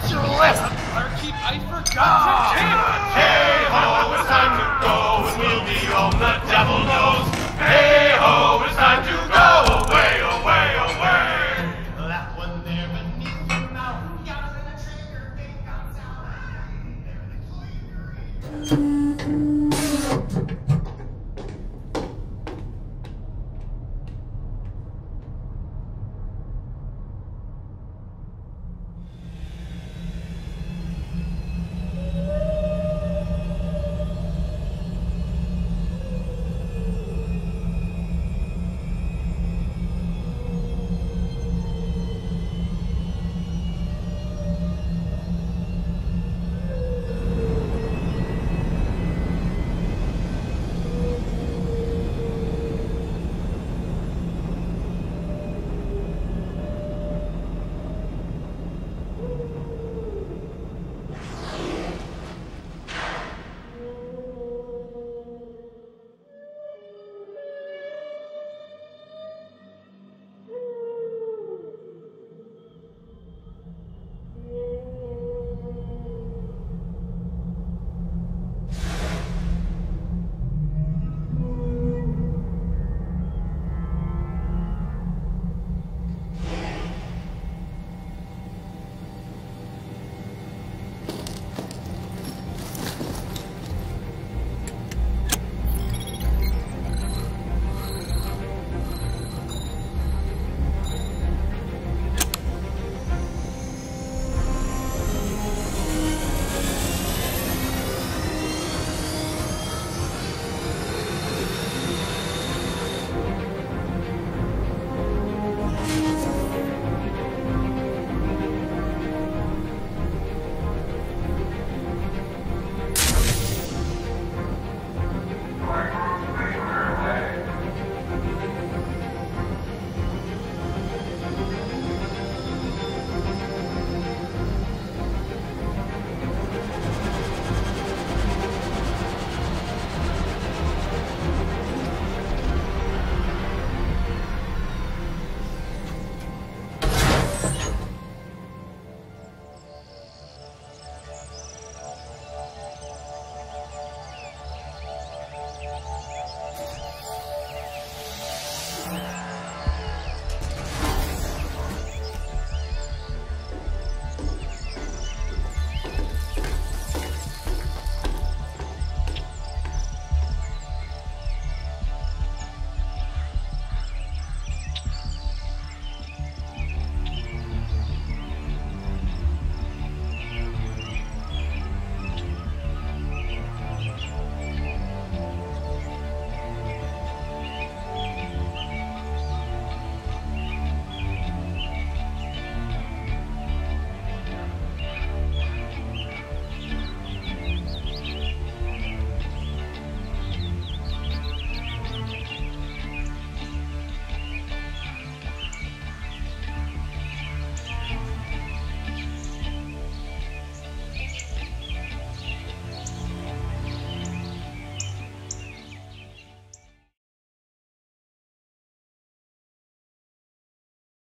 That's your list! I forgot!